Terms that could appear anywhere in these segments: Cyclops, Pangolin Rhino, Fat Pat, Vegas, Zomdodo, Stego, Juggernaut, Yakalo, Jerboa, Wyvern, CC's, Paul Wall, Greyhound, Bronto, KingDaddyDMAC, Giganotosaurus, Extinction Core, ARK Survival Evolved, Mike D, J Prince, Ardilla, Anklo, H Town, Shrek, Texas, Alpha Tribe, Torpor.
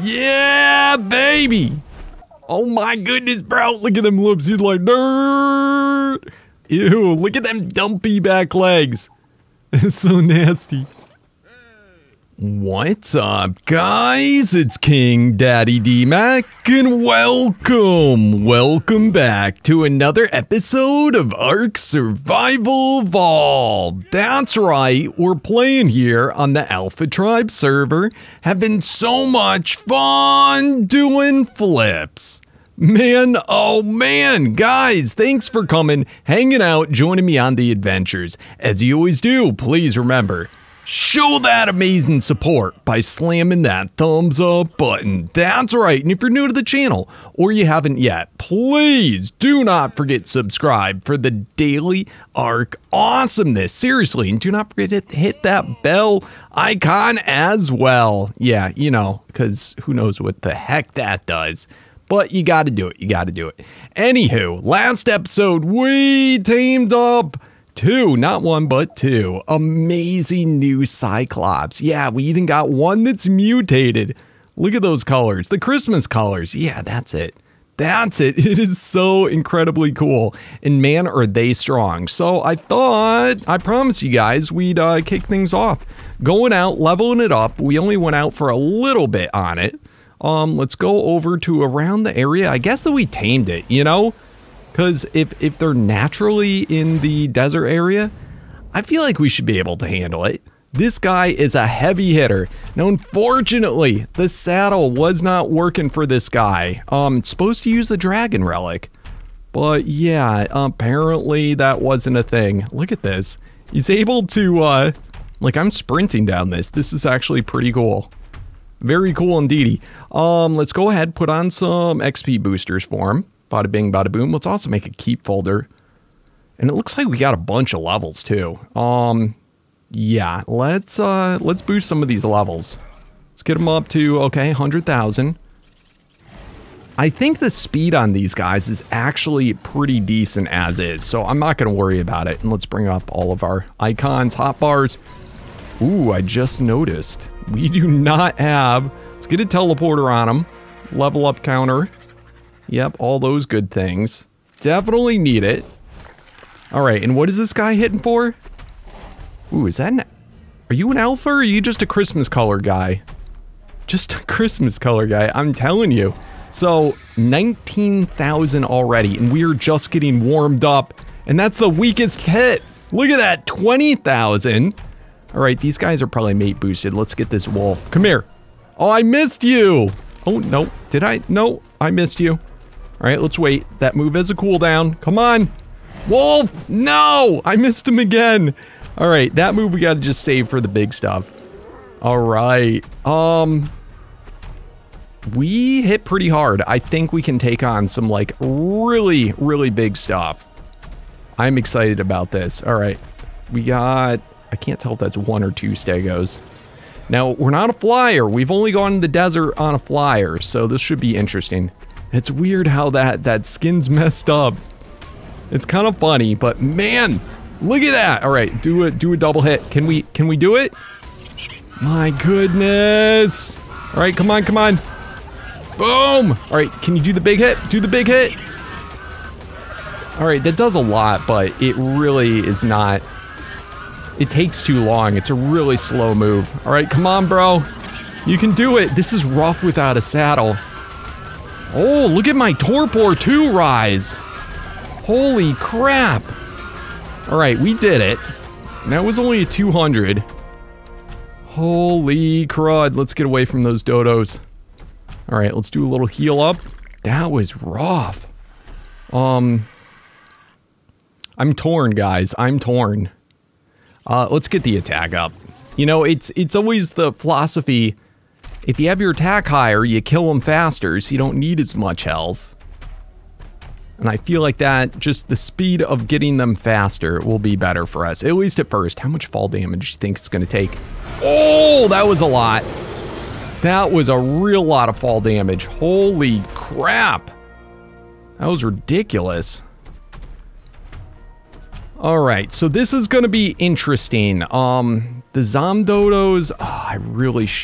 Yeah, baby. Oh my goodness, bro. Look at them lips. He's like, nerd. Ew, look at them dumpy back legs. It's so nasty. What's up, guys? It's KingDaddyDMAC, and welcome back to another episode of ARK Survival Evolved. That's right, we're playing here on the Alpha Tribe server, having so much fun doing flips. Man, oh man, guys, thanks for coming, hanging out, joining me on the adventures. As you always do, please remember, show that amazing support by slamming that thumbs up button. That's right. And if you're new to the channel or you haven't yet, please do not forget to subscribe for the daily ARK awesomeness. Seriously. And do not forget to hit that bell icon as well. Yeah, you know, because who knows what the heck that does. But you got to do it. You got to do it. Anywho, last episode, we teamed up. Two, not one, but two amazing new Cyclops. Yeah, we even got one that's mutated. Look at those colors, the Christmas colors. Yeah, that's it. That's it. It is so incredibly cool. And man, are they strong. So I thought, I promise you guys, we'd kick things off. Going out, leveling it up. We only went out for a little bit on it. Let's go over to around the area. I guess that we tamed it, you know? Because if they're naturally in the desert area, I feel like we should be able to handle it. This guy is a heavy hitter. Now, unfortunately, the saddle was not working for this guy. It's supposed to use the dragon relic. But yeah, apparently that wasn't a thing. Look at this. He's able to, like, I'm sprinting down this. This is actually pretty cool. Very cool indeedy. Let's go ahead, put on some XP boosters for him. Bada bing, bada boom. Let's also make a keep folder. And it looks like we got a bunch of levels too. Yeah, let's boost some of these levels. Let's get them up to, okay, 100,000. I think the speed on these guys is actually pretty decent as is, so I'm not going to worry about it. And let's bring up all of our icons, hotbars. Ooh, I just noticed. We do not have, let's get a teleporter on them. Level up counter. Yep, all those good things. Definitely need it. All right, and what is this guy hitting for? Ooh, is that an... Are you an alpha or are you just a Christmas color guy? Just a Christmas color guy, I'm telling you. So, 19,000 already, and we are just getting warmed up. And that's the weakest hit. Look at that, 20,000. All right, these guys are probably mate boosted. Let's get this wolf. Come here. Oh, I missed you. Oh, no. Did I? No, I missed you. All right, let's wait. That move is a cooldown. Come on. Wolf! No! I missed him again. All right, that move we got to just save for the big stuff. All right. We hit pretty hard. I think we can take on some, like, really, really big stuff. I'm excited about this. All right. We got... I can't tell if that's one or two stegos. Now, we're not a flyer. We've only gone to the desert on a flyer, so this should be interesting. It's weird how that skin's messed up. It's kind of funny, but man, look at that. All right, do a double hit. Can we do it? My goodness. All right, come on, come on. Boom. All right, can you do the big hit? Do the big hit. All right, that does a lot, but it really is not... It takes too long. It's a really slow move. All right, come on, bro. You can do it. This is rough without a saddle. Oh, look at my Torpor 2 rise. Holy crap. All right, we did it. And that was only a 200. Holy crud. Let's get away from those dodos. All right, let's do a little heal up. That was rough. I'm torn, guys. I'm torn. Let's get the attack up. You know, it's always the philosophy, if you have your attack higher, you kill them faster, so you don't need as much health. And I feel like that, just the speed of getting them faster will be better for us, at least at first. How much fall damage do you think it's going to take? Oh, that was a lot. That was a real lot of fall damage. Holy crap. That was ridiculous. All right, so this is going to be interesting. The Zomdodos, I really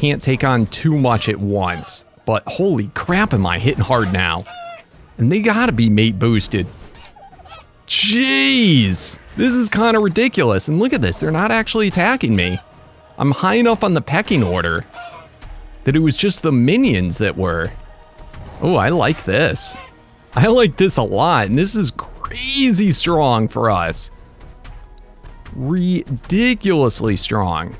can't take on too much at once. But holy crap, am I hitting hard now. And they gotta be mate boosted. Jeez, this is kind of ridiculous. And look at this, they're not actually attacking me. I'm high enough on the pecking order that it was just the minions that were. Oh, I like this. I like this a lot, and this is crazy strong for us. Ridiculously strong.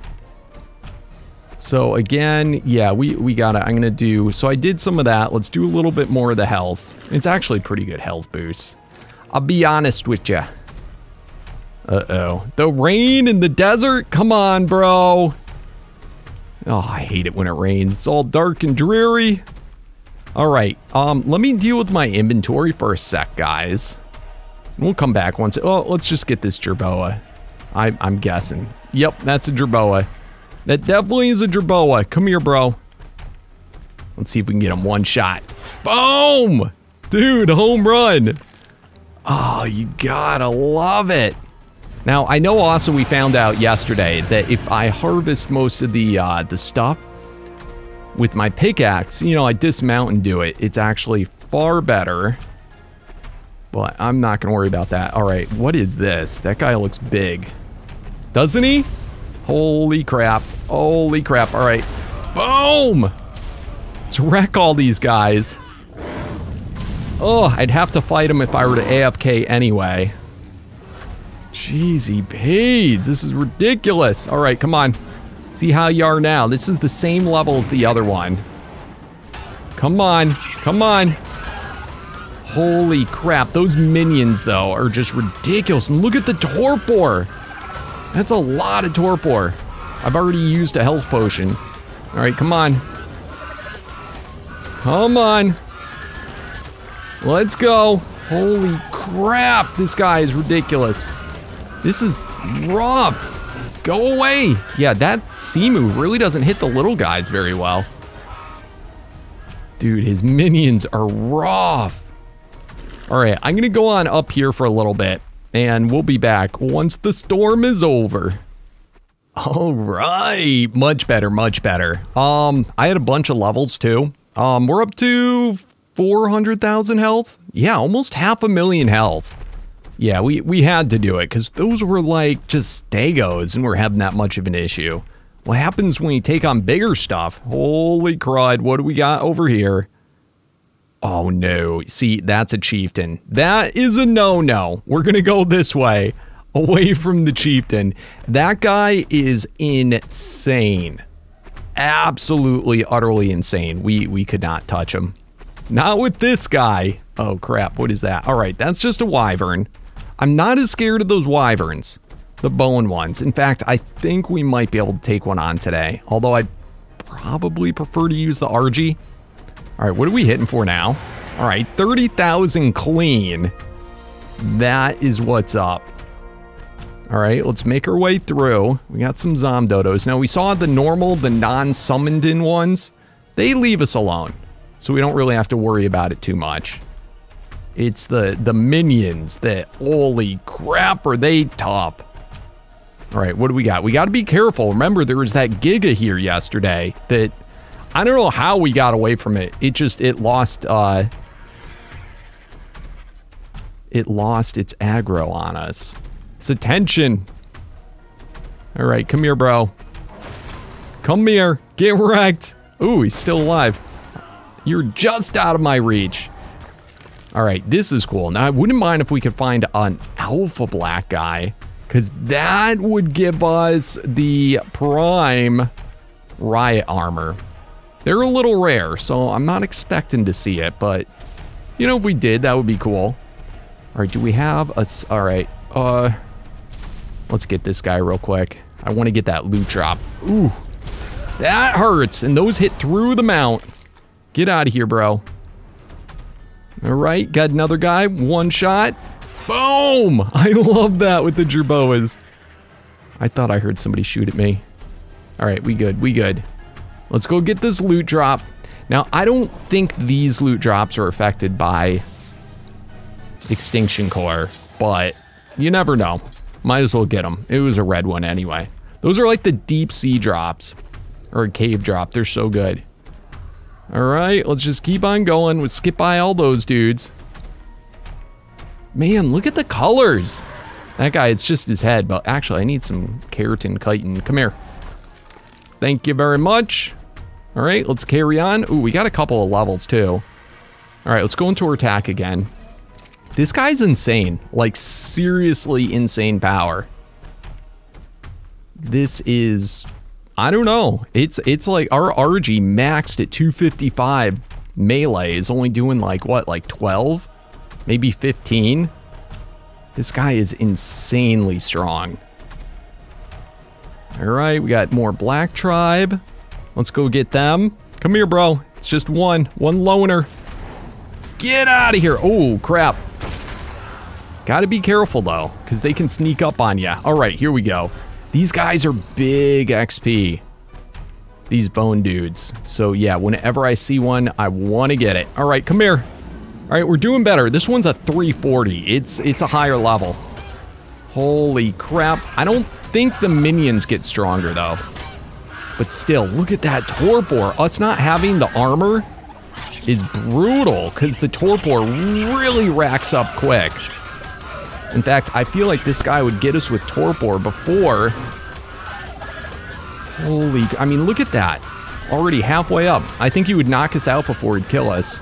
So again, yeah, we gotta, I'm gonna do, so I did some of that. Let's do a little bit more of the health. It's actually pretty good health boost. I'll be honest with ya. Uh-oh. The rain in the desert? Come on, bro. Oh, I hate it when it rains. It's all dark and dreary. All right, let me deal with my inventory for a sec, guys. We'll come back once. Oh, let's just get this jerboa. I'm guessing. Yep, that's a jerboa. That definitely is a jerboa. Come here, bro. Let's see if we can get him one shot. Boom! Dude, home run. Oh, you gotta love it. Now, I know also we found out yesterday that if I harvest most of the stuff with my pickaxe, you know, I dismount and do it. It's actually far better. But I'm not gonna worry about that. All right, what is this? That guy looks big. Doesn't he? Holy crap. Holy crap. All right. Boom! Let's wreck all these guys. Oh, I'd have to fight him if I were to AFK anyway. Jeezy Pades, this is ridiculous. All right, come on. See how you are now. This is the same level as the other one. Come on. Come on. Holy crap. Those minions, though, are just ridiculous. And look at the torpor. That's a lot of torpor. I've already used a health potion. All right, come on. Come on. Let's go. Holy crap. This guy is ridiculous. This is rough. Go away. Yeah, that Simu really doesn't hit the little guys very well. Dude, his minions are rough. All right, I'm going to go on up here for a little bit, and we'll be back once the storm is over. All right. Much better, much better. I had a bunch of levels, too. We're up to 400,000 health. Yeah, almost 500,000 health. Yeah, we had to do it because those were like just stagos and we're having that much of an issue. What happens when you take on bigger stuff? Holy crud, what do we got over here? Oh no, see, that's a chieftain. That is a no-no. We're gonna go this way, away from the chieftain. That guy is insane. Absolutely, utterly insane. We could not touch him. Not with this guy. Oh crap, what is that? All right, that's just a wyvern. I'm not as scared of those wyverns, the bone ones. In fact, I think we might be able to take one on today, although I'd probably prefer to use the RG. All right, what are we hitting for now? All right, 30,000 clean. That is what's up. All right, let's make our way through. We got some Zomdodos. Now, we saw the normal, the non-summoned-in ones. They leave us alone, so we don't really have to worry about it too much. It's the minions that, holy crap, are they tough. All right, what do we got? We got to be careful. Remember, there was that Giga here yesterday that, I don't know how we got away from it. It lost, it lost its aggro on us. It's attention. All right, come here, bro. Come here, get wrecked. Ooh, he's still alive. You're just out of my reach. All right, this is cool. Now, I wouldn't mind if we could find an alpha black guy, because that would give us the prime riot armor. They're a little rare, so I'm not expecting to see it, but, you know, if we did, that would be cool. All right, do we have a... All right, let's get this guy real quick. I want to get that loot drop. Ooh, that hurts, and those hit through the mount. Get out of here, bro. All right, got another guy. One shot. Boom! I love that with the jerboas. I thought I heard somebody shoot at me. All right, we good. We good. Let's go get this loot drop. Now, I don't think these loot drops are affected by Extinction Core, but you never know. Might as well get them. It was a red one anyway. Those are like the deep sea drops. Or a cave drop. They're so good. Alright, let's just keep on going. We'll skip by all those dudes. Man, look at the colors. That guy, it's just his head. But actually, I need some keratin chitin. Come here. Thank you very much. Alright, let's carry on. Ooh, we got a couple of levels, too. Alright, let's go into our attack again. This guy's insane. Like, seriously insane power. This is... I don't know. It's like our RG maxed at 255 melee is only doing like what, like 12, maybe 15. This guy is insanely strong. All right, we got more Black Tribe. Let's go get them. Come here, bro. It's just one loner. Get out of here. Oh crap. Got to be careful though, because they can sneak up on you. All right, here we go. These guys are big XP. These bone dudes. So yeah, whenever I see one, I want to get it. All right, come here. All right, we're doing better. This one's a 340. It's a higher level. Holy crap. I don't think the minions get stronger though. But still, look at that torpor. Us not having the armor is brutal because the torpor really racks up quick. In fact, I feel like this guy would get us with torpor before. Holy, I mean, look at that. Already halfway up. I think he would knock us out before he'd kill us.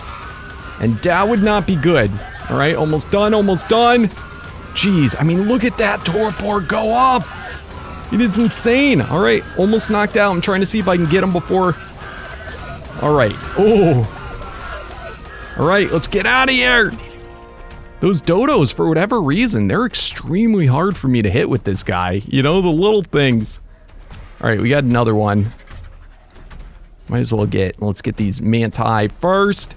And that would not be good. All right, almost done, almost done. Jeez, I mean, look at that torpor go up. It is insane. All right, almost knocked out. I'm trying to see if I can get him before. All right. Oh. All right, let's get out of here. Those dodos, for whatever reason, they're extremely hard for me to hit with this guy. You know, the little things. All right, we got another one. Might as well let's get these manti first.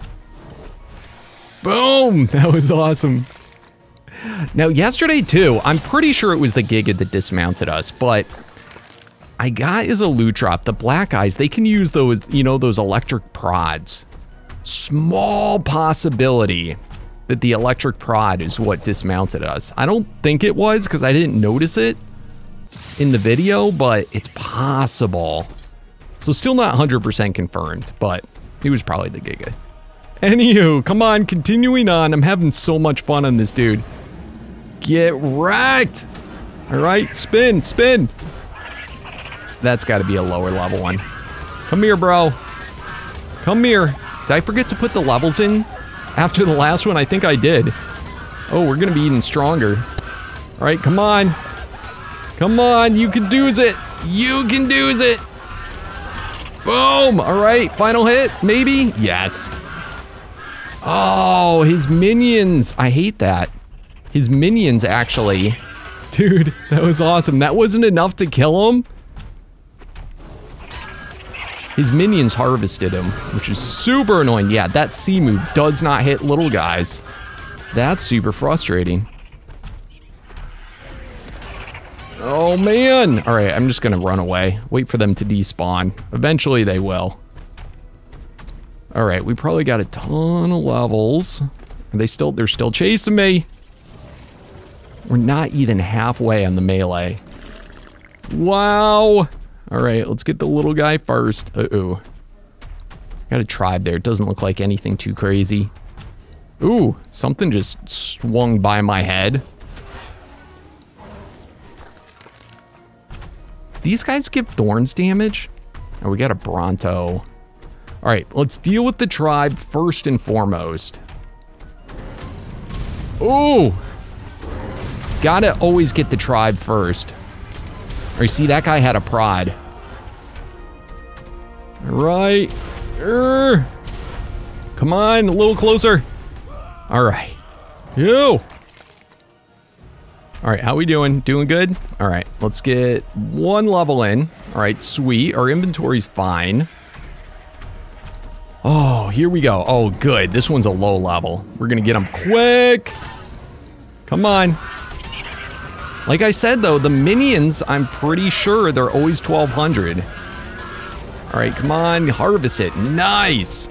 Boom! That was awesome. Now, yesterday, too, I'm pretty sure it was the Giga that dismounted us, but I got as a loot drop, the black eyes, they can use those, you know, those electric prods. Small possibility that the electric prod is what dismounted us. I don't think it was because I didn't notice it in the video, but it's possible. So still not 100% confirmed, but he was probably the Giga. Anywho, come on, continuing on. I'm having so much fun on this dude. Get wrecked. All right, spin, spin. That's gotta be a lower level one. Come here, bro. Come here. Did I forget to put the levels in? After the last one, I think I did. Oh, we're gonna be even stronger. All right, come on. Come on, you can do it. You can do it. Boom, all right, final hit, maybe? Yes. Oh, his minions, I hate that. His minions actually, dude, that was awesome. That wasn't enough to kill him. His minions harvested him, which is super annoying. Yeah, that Seamoo does not hit little guys. That's super frustrating. Oh, man. All right, I'm just going to run away. Wait for them to despawn. Eventually, they will. All right, we probably got a ton of levels. Are they still? They're still chasing me. We're not even halfway on the melee. Wow. All right, let's get the little guy first. Uh-oh. Got a tribe there. It doesn't look like anything too crazy. Ooh, something just swung by my head. These guys give thorns damage? Oh, we got a Bronto. All right, let's deal with the tribe first and foremost. Ooh! Gotta always get the tribe first. Or see, that guy had a prod. Right. Come on, a little closer. All right. Yo. All right, how we doing? Doing good? All right, let's get one level in. All right, sweet. Our inventory's fine. Oh, here we go. Oh, good. This one's a low level. We're going to get him quick. Come on. Like I said, though, the minions, I'm pretty sure they're always 1200. All right, come on, harvest it. Nice.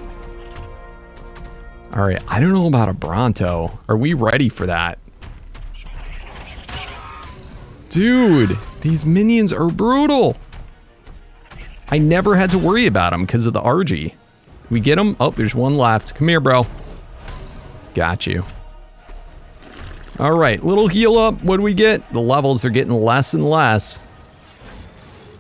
All right, I don't know about a Bronto. Are we ready for that? Dude, these minions are brutal. I never had to worry about them because of the RG. We get them. Oh, there's one left. Come here, bro. Got you. All right, little heal up. What do we get? The levels are getting less and less.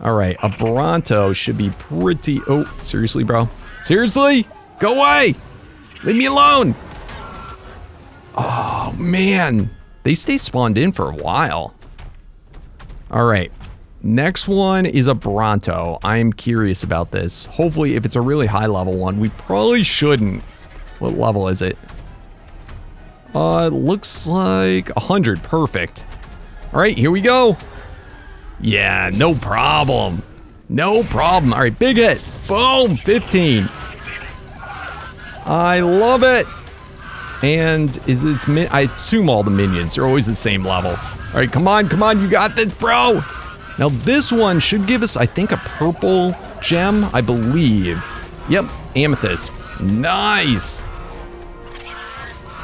All right, a Bronto should be pretty... Oh, seriously, bro? Seriously? Go away! Leave me alone! Oh, man. They stay spawned in for a while. All right. Next one is a Bronto. I am curious about this. Hopefully, if it's a really high level one, we probably shouldn't. What level is it? Looks like 100. Perfect. All right, here we go. Yeah, no problem. No problem. All right, big hit. Boom, 15. I love it. And is this... I assume all the minions are always the same level. All right, come on, come on. You got this, bro. Now, this one should give us, I think, a purple gem, I believe. Yep, amethyst. Nice.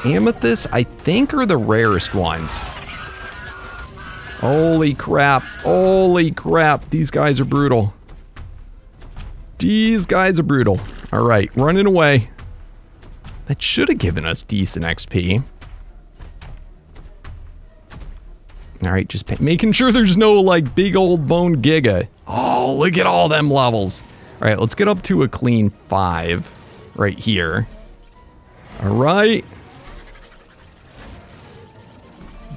Amethyst, I think, are the rarest ones. Holy crap. Holy crap. These guys are brutal. These guys are brutal. All right, running away. That should have given us decent XP. All right, just making sure there's no, like, big old bone giga. Oh, look at all them levels. All right, let's get up to a clean 5 right here. All right.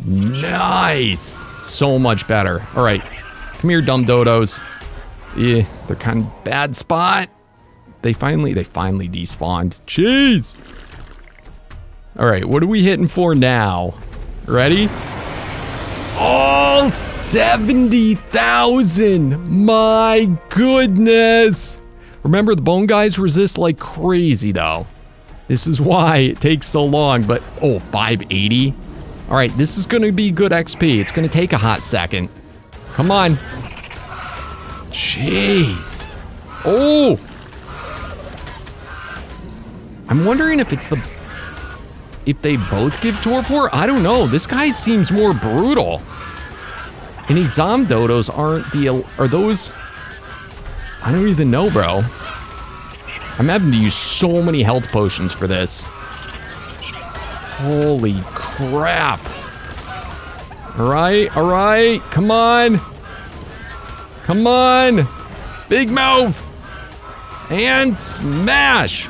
Nice. So much better. All right. Come here, dumb dodos. Yeah, they're kind of bad spot. They finally despawned. Jeez. All right, what are we hitting for now? Ready? Oh, 70,000! My goodness! Remember, the bone guys resist like crazy, though. This is why it takes so long, but... Oh, 580? Alright, this is gonna be good XP. It's gonna take a hot second. Come on. Jeez. Oh! I'm wondering if it's the... If they both give Torpor? I don't know. This guy seems more brutal. And these Zomdodos aren't the... Are those... I don't even know, bro. I'm having to use so many health potions for this. Holy crap. Alright, alright. Come on. Come on. Big mouth. And smash.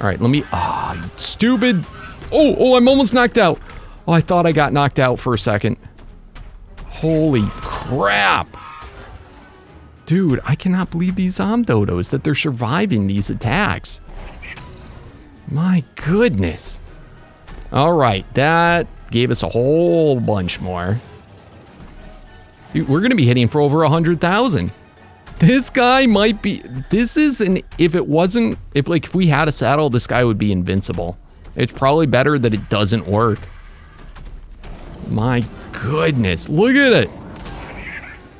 Alright, let me... Ah, stupid... Oh, oh, I'm almost knocked out. Oh, I thought I got knocked out for a second. Holy crap. Dude, I cannot believe these Zomdodos, that they're surviving these attacks. My goodness. All right, that gave us a whole bunch more. Dude, we're going to be hitting for over 100,000. This guy might be... This is an... If it wasn't... If we had a saddle, this guy would be invincible. It's probably better that it doesn't work. My goodness. Look at it.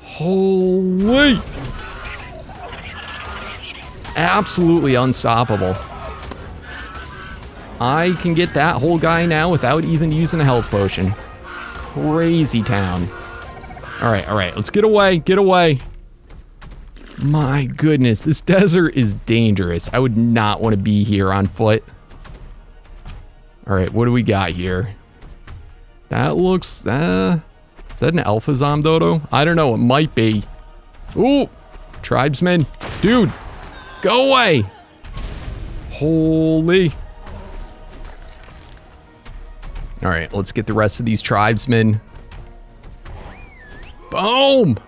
Holy. Absolutely unstoppable. I can get that whole guy now without even using a health potion. Crazy town. Alright, alright. Let's get away. Get away. My goodness. This desert is dangerous. I would not want to be here on foot. All right, what do we got here? That looks... is that an Alpha Zomdodo? I don't know. It might be. Ooh! Tribesman. Dude! Go away! Holy. All right, let's get the rest of these tribesmen. Boom!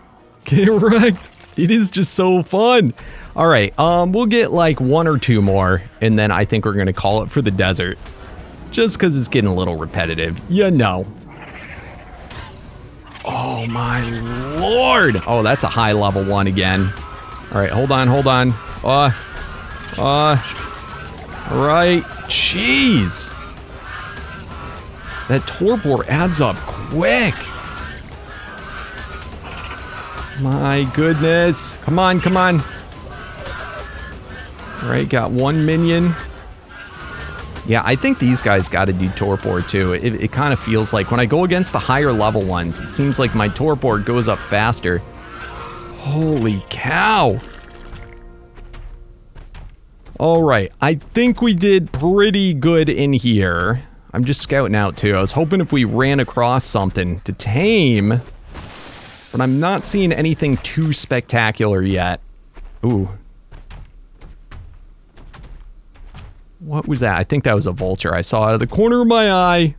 Get wrecked. It is just so fun. All right, we'll get like 1 or 2 more, and then I think we're going to call it for the desert. Just because it's getting a little repetitive, you know. Oh, my lord. Oh, that's a high level one again. All right, hold on, hold on. All right. Jeez. That torpor adds up quick. My goodness. Come on, come on. All right, got one minion. Yeah, I think these guys got to do Torpor, too. It kind of feels like when I go against the higher level ones, it seems like my Torpor goes up faster. Holy cow. Alright, I think we did pretty good in here. I'm just scouting out too. I was hoping if we ran across something to tame, but I'm not seeing anything too spectacular yet. Ooh. What was that? I think that was a vulture I saw out of the corner of my eye.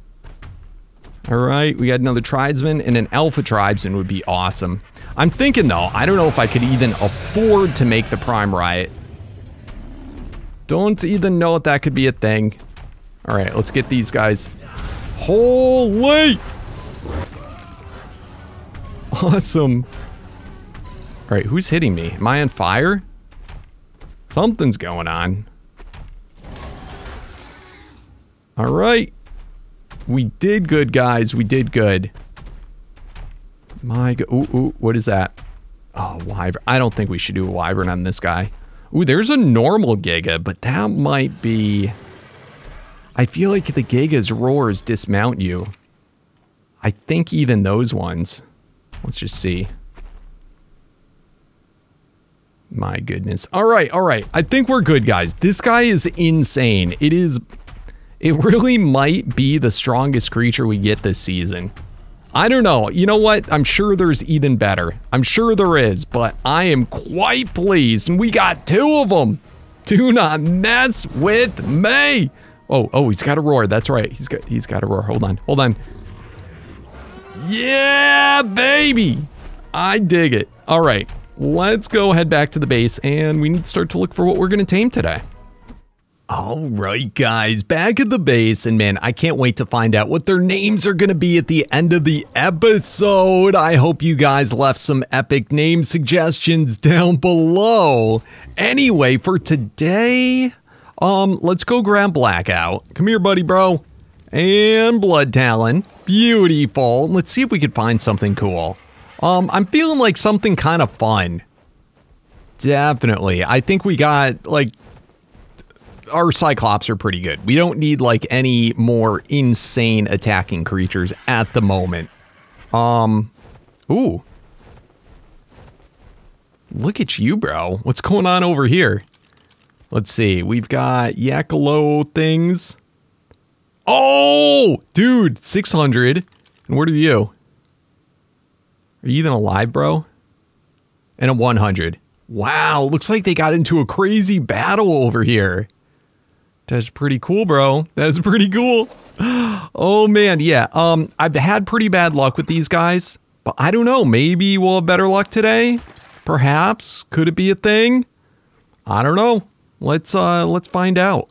Alright, we got another tribesman, and an alpha tribesman would be awesome. I'm thinking though, I don't know if I could even afford to make the prime riot. Don't even know if that could be a thing. Alright, let's get these guys. Holy! Awesome. Alright, who's hitting me? Am I on fire? Something's going on. Alright. We did good, guys. We did good. My god. Ooh, ooh, what is that? Oh, wyvern. I don't think we should do a wyvern on this guy. Ooh, there's a normal Giga, but that might be... I feel like the Giga's roars dismount you. I think even those ones. Let's just see. My goodness. Alright, alright. I think we're good, guys. This guy is insane. It is... It really might be the strongest creature we get this season. I don't know. You know what? I'm sure there's even better. I'm sure there is, but I am quite pleased. And we got two of them. Do not mess with me. Oh, oh, he's got a roar. That's right. He's got a roar. Hold on. Hold on. Yeah, baby. I dig it. All right. Let's go head back to the base, and we need to start to look for what we're going to tame today. All right, guys, back at the base, and man, I can't wait to find out what their names are going to be at the end of the episode. I hope you guys left some epic name suggestions down below. Anyway, for today, let's go grab Blackout. Come here, buddy, bro. And Blood Talon. Beautiful. Let's see if we could find something cool. I'm feeling like something kind of fun. Definitely. I think we got, like... Our Cyclops are pretty good. We don't need like any more insane attacking creatures at the moment. Ooh. Look at you, bro. What's going on over here? Let's see. We've got Yakalo things. Oh, dude, 600. And what are you? Are you even alive, bro? And a 100. Wow, looks like they got into a crazy battle over here. That's pretty cool, bro. That's pretty cool. Oh, man. Yeah. I've had pretty bad luck with these guys, but I don't know. Maybe we'll have better luck today. Perhaps. Could it be a thing? I don't know. Let's find out.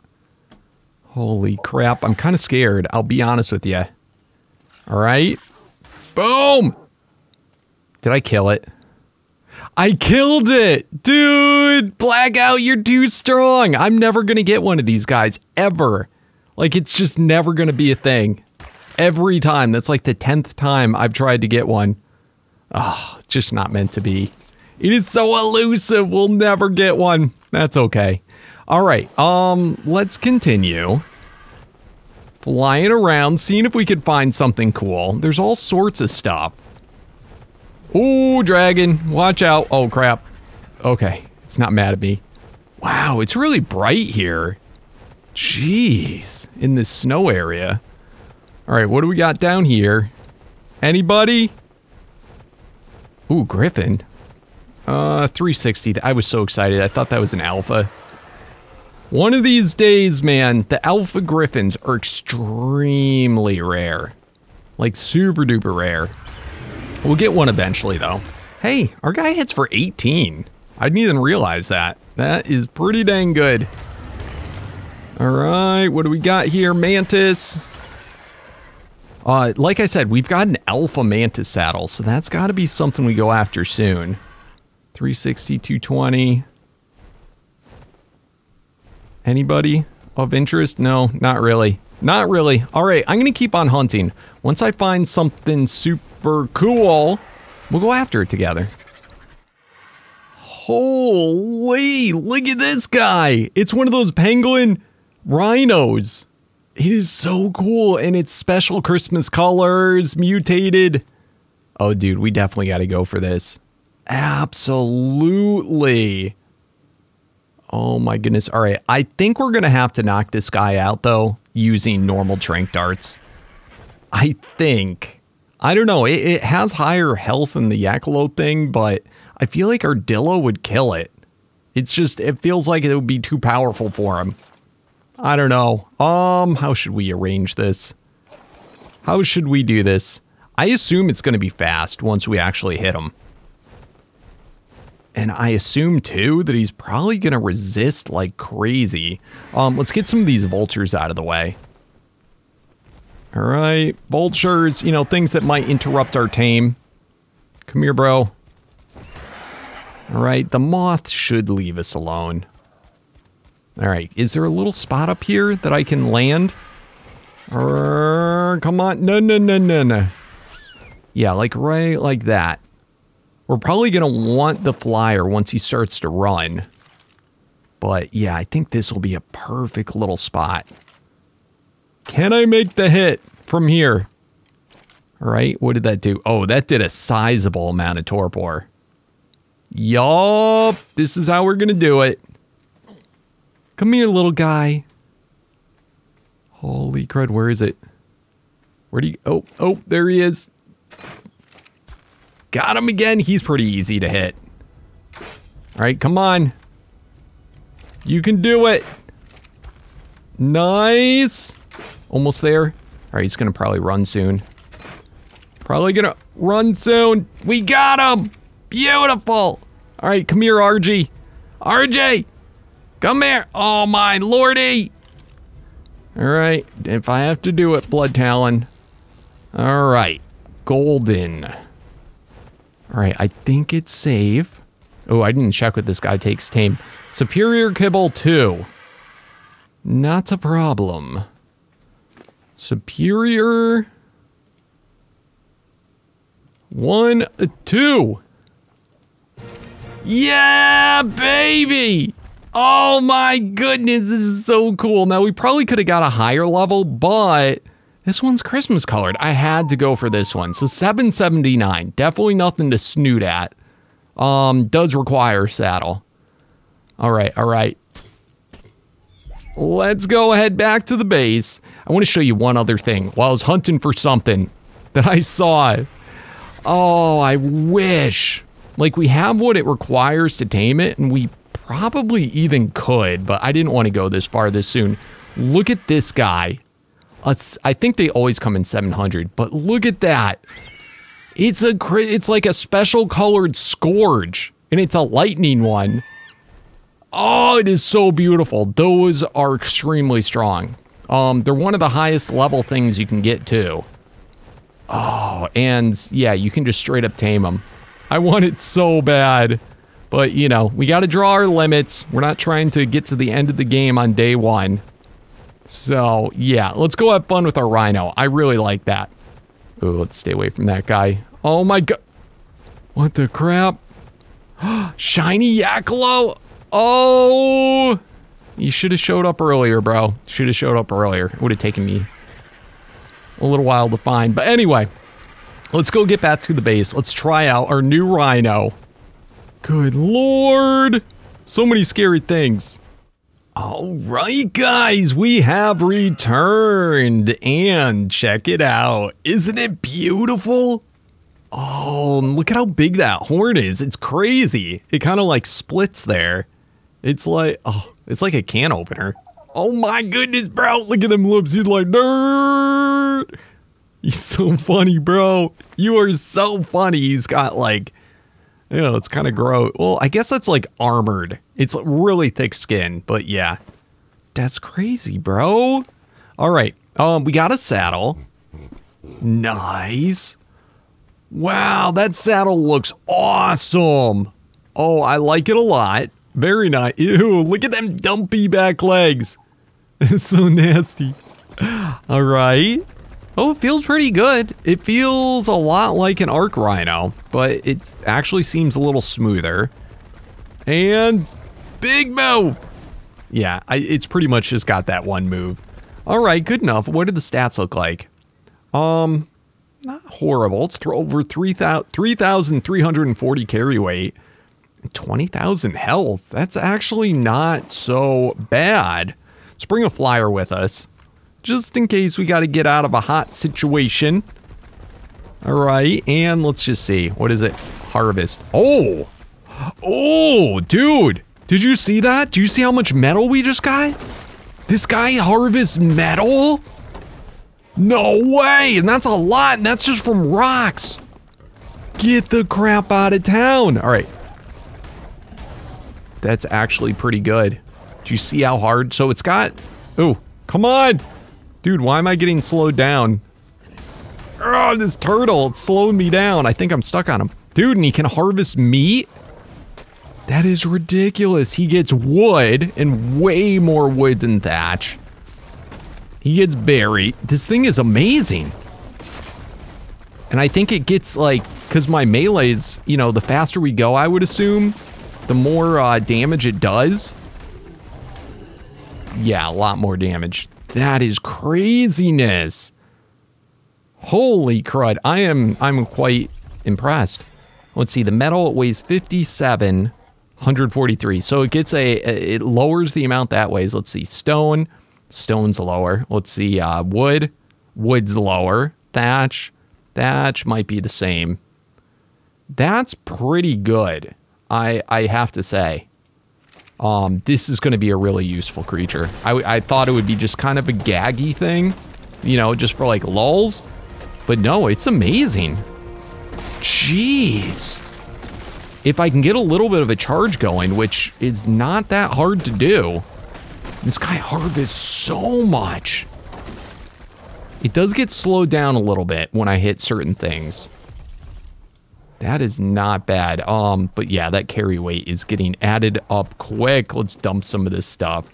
Holy crap. I'm kind of scared. I'll be honest with you. All right. Boom. Did I kill it? I killed it! Dude! Blackout, you're too strong! I'm never gonna get one of these guys, ever. Like, it's just never gonna be a thing. Every time. That's like the 10th time I've tried to get one. Oh, just not meant to be. It is so elusive, we'll never get one. That's okay. Alright, let's continue. Flying around, seeing if we could find something cool. There's all sorts of stuff. Ooh, dragon. Watch out. Oh, crap. Okay. It's not mad at me. Wow, it's really bright here. Jeez. In this snow area. All right, what do we got down here? Anybody? Ooh, griffin. 360. I was so excited. I thought that was an alpha. One of these days, man, the alpha griffins are extremely rare. Like, super duper rare. We'll get one eventually, though. Hey, our guy hits for 18. I didn't even realize that. That is pretty dang good. All right, what do we got here? Mantis. Like I said, we've got an alpha mantis saddle, so that's got to be something we go after soon. 360, 220. Anybody of interest? No, not really. Not really. All right, I'm going to keep on hunting. Once I find something super... cool. We'll go after it together. Holy, look at this guy. It's one of those pangolin rhinos. It is so cool, and it's special Christmas colors, mutated. Oh, dude, we definitely got to go for this. Absolutely. Oh my goodness. All right. I think we're going to have to knock this guy out, though, using normal trank darts. I think. I don't know. It has higher health than the Yakalo thing, but I feel like Ardilla would kill it. It's just, it feels like it would be too powerful for him. I don't know. How should we arrange this? How should we do this? I assume it's going to be fast once we actually hit him. And I assume, too, that he's probably going to resist like crazy. Let's get some of these vultures out of the way. All right. Vultures, you know, things that might interrupt our tame. Come here, bro. All right. The moth should leave us alone. All right. Is there a little spot up here that I can land? Come on. No, no, no, no, no. Yeah, like right like that. We're probably going to want the flyer once he starts to run. But yeah, I think this will be a perfect little spot. Can I make the hit from here? All right, what did that do? Oh, that did a sizable amount of torpor. Yup, this is how we're going to do it. Come here, little guy. Holy crud, where is it? Where do you... Oh, there he is. Got him again. He's pretty easy to hit. All right, come on. You can do it. Nice. Almost there. All right, he's going to probably run soon. Probably going to run soon. We got him. Beautiful. All right, come here, RG. RJ, come here. Oh, my lordy. All right, if I have to do it, Blood Talon. All right, golden. All right, I think it's save. Oh, I didn't check what this guy takes tame. Superior Kibble 2. Not a problem. Superior 1, 2. Yeah, baby! Oh my goodness, this is so cool. Now, we probably could have got a higher level, but... this one's Christmas colored. I had to go for this one. So 779, definitely nothing to snoot at. Does require saddle. All right, all right. Let's go ahead back to the base. I want to show you one other thing. While I was hunting for something that I saw. Oh, I wish. Like, we have what it requires to tame it, and we probably even could, but I didn't want to go this far this soon. Look at this guy. I think they always come in 700, but look at that. It's like a special colored Scourge, and it's a lightning one. Oh, it is so beautiful. Those are extremely strong. They're one of the highest level things you can get too. Oh, and yeah, you can just straight up tame them. I want it so bad, but you know, we got to draw our limits. We're not trying to get to the end of the game on day one. So, yeah, let's go have fun with our rhino. I really like that. Oh, let's stay away from that guy. Oh, my God. What the crap? Shiny Yakalo. Oh, you should have showed up earlier, bro. Should have showed up earlier. It would have taken me a little while to find. But anyway, let's go get back to the base. Let's try out our new rhino. Good Lord. So many scary things. All right, guys, we have returned, and check it out. Isn't it beautiful? Oh, look at how big that horn is. It's crazy. It kind of like splits there. It's like, oh, it's like a can opener. Oh my goodness, bro. Look at them lips. He's like, nerd. He's so funny, bro. You are so funny. He's got like, you know, it's kind of gross. Well, I guess that's like armored. It's really thick skin, but yeah. That's crazy, bro. All right. We got a saddle. Nice. Wow, that saddle looks awesome. Oh, I like it a lot. Very nice. Ew, look at them dumpy back legs. It's so nasty. All right. Oh, it feels pretty good. It feels a lot like an ARK Rhino, but it actually seems a little smoother. And big move. Yeah, it's pretty much just got that one move. All right, good enough. What do the stats look like? Not horrible. It's over 3,340 carry weight. 20,000 health. That's actually not so bad. Let's bring a flyer with us, just in case we got to get out of a hot situation. All right, and let's just see. What is it? Harvest. Oh! Oh, dude! Did you see that? Do you see how much metal we just got? This guy harvests metal? No way! And that's a lot, and that's just from rocks! Get the crap out of town! All right. That's actually pretty good. Do you see how hard? So it's got... Oh, come on! Dude, why am I getting slowed down? Oh, this turtle, it's slowing me down. I think I'm stuck on him. Dude, and he can harvest meat? That is ridiculous. He gets wood, and way more wood than thatch. He gets berry. This thing is amazing. And I think it gets, like, because my melee's, you know, the faster we go, I would assume, the more damage it does. Yeah, a lot more damage. That is craziness. Holy crud. I'm quite impressed. Let's see, the metal, it weighs 57, 143. So it gets it lowers the amount that weighs. Let's see, stone, stone's lower. Let's see, wood, wood's lower. Thatch, thatch might be the same. That's pretty good, I have to say. This is going to be a really useful creature. I thought it would be just kind of a gaggy thing, you know, just for like lulz. But no, it's amazing. Jeez. If I can get a little bit of a charge going, which is not that hard to do. This guy harvests so much. It does get slowed down a little bit when I hit certain things. That is not bad. But yeah, that carry weight is getting added up quick. Let's dump some of this stuff.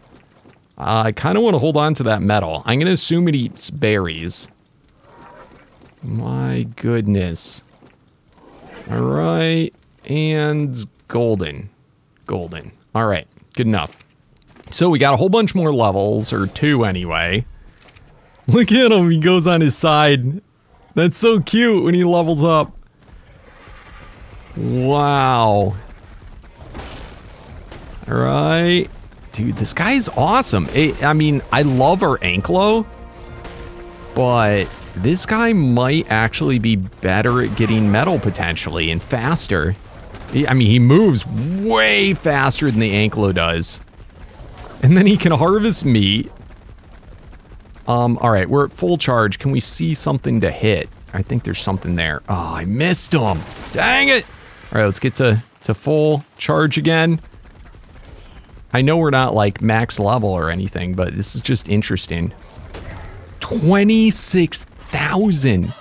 I kind of want to hold on to that metal. I'm going to assume it eats berries. My goodness. All right. And golden. Golden. All right. Good enough. So we got a whole bunch more levels, or two anyway. Look at him. He goes on his side. That's so cute when he levels up. Wow. All right. Dude, this guy is awesome. I mean, I love our Anklo, but this guy might actually be better at getting metal potentially and faster. I mean, he moves way faster than the Anklo does. And then he can harvest meat. All right, we're at full charge. Can we see something to hit? I think there's something there. Oh, I missed him. Dang it. All right, let's get to full charge again. I know we're not like max level or anything, but this is just interesting. 26,000.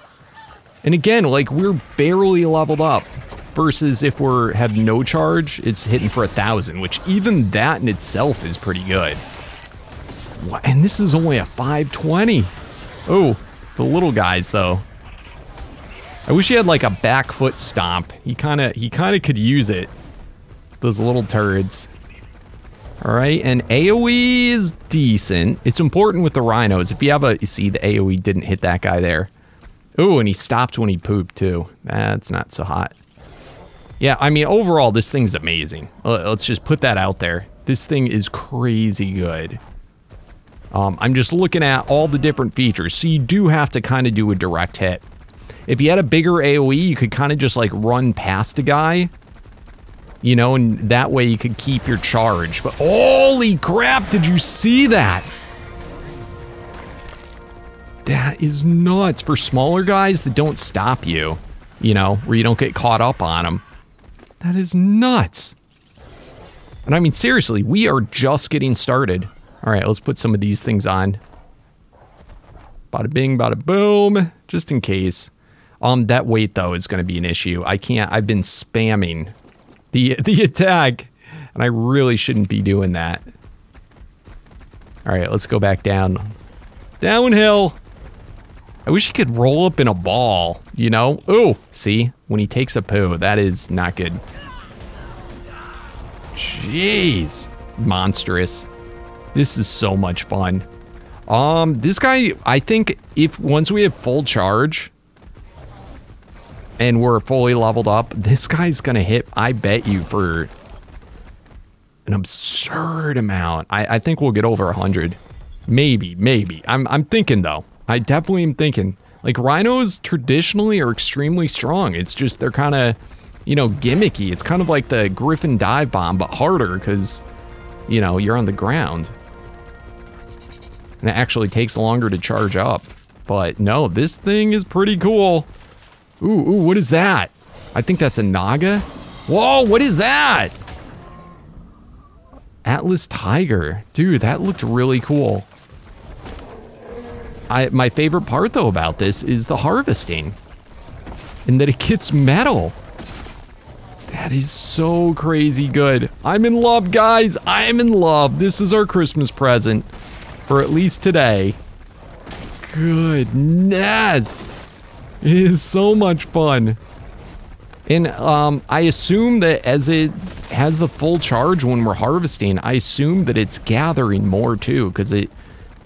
And again, like, we're barely leveled up versus if we're have no charge, it's hitting for 1,000, which even that in itself is pretty good. And this is only a 520. Oh, the little guys though. I wish he had like a back foot stomp. He kind of could use it. Those little turds. All right, and AoE is decent. It's important with the rhinos. If you have a, you see the AoE didn't hit that guy there. Ooh, and he stopped when he pooped too. That's not so hot. Yeah, I mean, overall, this thing's amazing. Let's just put that out there. This thing is crazy good. I'm just looking at all the different features. So you do have to kind of do a direct hit. If you had a bigger AoE, you could kind of just like run past a guy. You know, and that way you could keep your charge. But holy crap, did you see that? That is nuts. For smaller guys that don't stop you, you know, where you don't get caught up on them. That is nuts. And I mean, seriously, we are just getting started. All right, let's put some of these things on. Bada bing, bada boom, just in case. That weight, though, is going to be an issue. I can't, I've been spamming the attack, and I really shouldn't be doing that. All right, let's go back down. Downhill. I wish he could roll up in a ball, you know? Ooh, see, when he takes a poo, that is not good. Jeez, monstrous. This is so much fun. This guy, I think if once we have full charge, and we're fully leveled up, this guy's gonna hit, I bet you, for an absurd amount. I think we'll get over 100. Maybe. I'm thinking though. I definitely am thinking. Like, rhinos traditionally are extremely strong. It's just they're kind of, you know, gimmicky. It's kind of like the Griffin dive bomb, but harder because, you know, you're on the ground. And it actually takes longer to charge up. But no, this thing is pretty cool. Ooh, what is that? I think that's a Naga. Whoa, what is that? Atlas tiger. Dude, that looked really cool. My favorite part though about this is the harvesting. And that it gets metal. That is so crazy good. I'm in love, guys. I am in love. This is our Christmas present. Or at least today. Goodness. It is so much fun. And I assume that as it has the full charge when we're harvesting, I assume that it's gathering more too, because it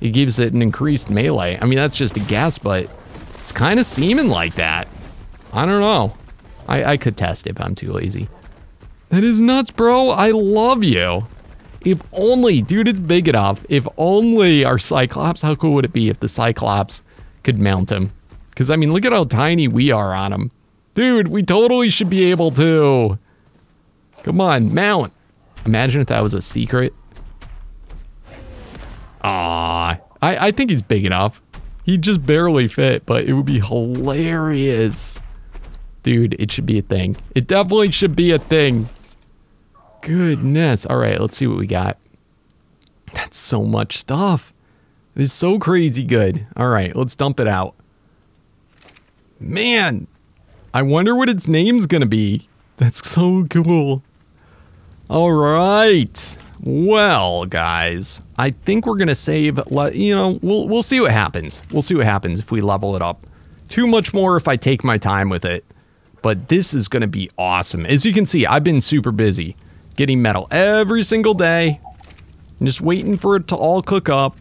gives it an increased melee. I mean, that's just a guess, but it's kind of seeming like that. I don't know. I could test it, but I'm too lazy. That is nuts, bro. I love you. If only, dude, it's big enough. If only our Cyclops, how cool would it be if the Cyclops could mount him? Because, I mean, look at how tiny we are on him. Dude, we totally should be able to. Come on, mount. Imagine if that was a secret. Aww. I think he's big enough. He'd just barely fit, but it would be hilarious. Dude, it should be a thing. It definitely should be a thing. Goodness. All right, let's see what we got. That's so much stuff. It is so crazy good. All right, let's dump it out. Man. I wonder what its name's gonna be. That's so cool. All right. Well, guys, I think we're gonna save, you know, we'll see what happens. We'll see what happens if we level it up. Too much more if I take my time with it. But this is gonna be awesome. As you can see, I've been super busy getting metal every single day. I'm just waiting for it to all cook up.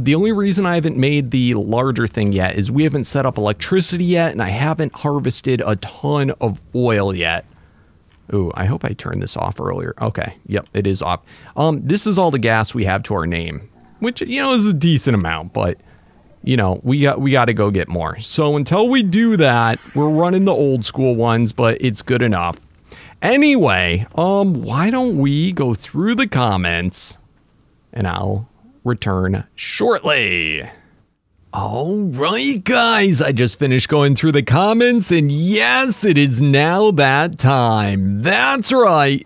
The only reason I haven't made the larger thing yet is we haven't set up electricity yet, and I haven't harvested a ton of oil yet. Ooh, I hope I turned this off earlier. Okay, yep, it is off. This is all the gas we have to our name, which, you know, is a decent amount, but, you know, we got to go get more. So until we do that, we're running the old school ones, but it's good enough. Anyway, why don't we go through the comments, and I'll return shortly. All right, guys, I just finished going through the comments, and yes, it is now that time. That's right.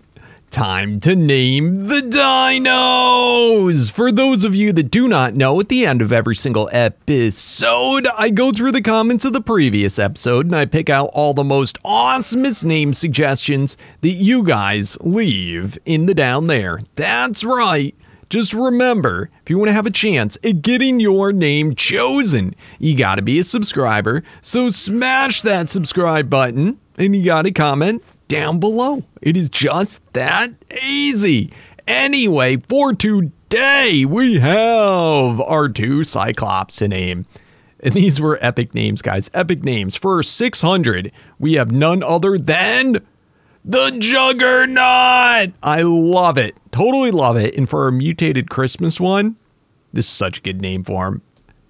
Time to name the dinos. For those of you that do not know, at the end of every single episode, I go through the comments of the previous episode and I pick out all the most awesomest name suggestions that you guys leave in the down there. That's right. Just remember, if you want to have a chance at getting your name chosen, you got to be a subscriber. So smash that subscribe button and you got to comment down below. It is just that easy. Anyway, for today, we have our two Cyclops to name. And these were epic names, guys. Epic names. For 600, we have none other than the Juggernaut. I love it. Totally love it. And for our mutated Christmas one, this is such a good name for him.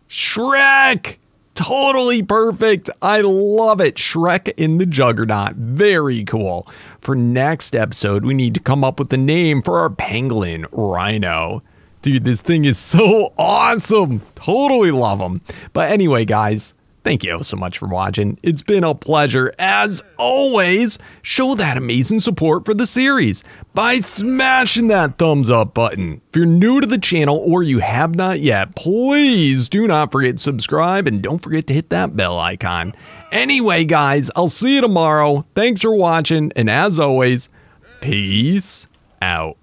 Shrek. Totally perfect. I love it. Shrek in the Juggernaut. Very cool. For next episode, we need to come up with a name for our Pangolin Rhino. Dude, this thing is so awesome. Totally love him. But anyway, guys, thank you so much for watching. It's been a pleasure. As always, show that amazing support for the series by smashing that thumbs up button. If you're new to the channel or you have not yet, please do not forget to subscribe and don't forget to hit that bell icon. Anyway, guys, I'll see you tomorrow. Thanks for watching. And as always, peace out.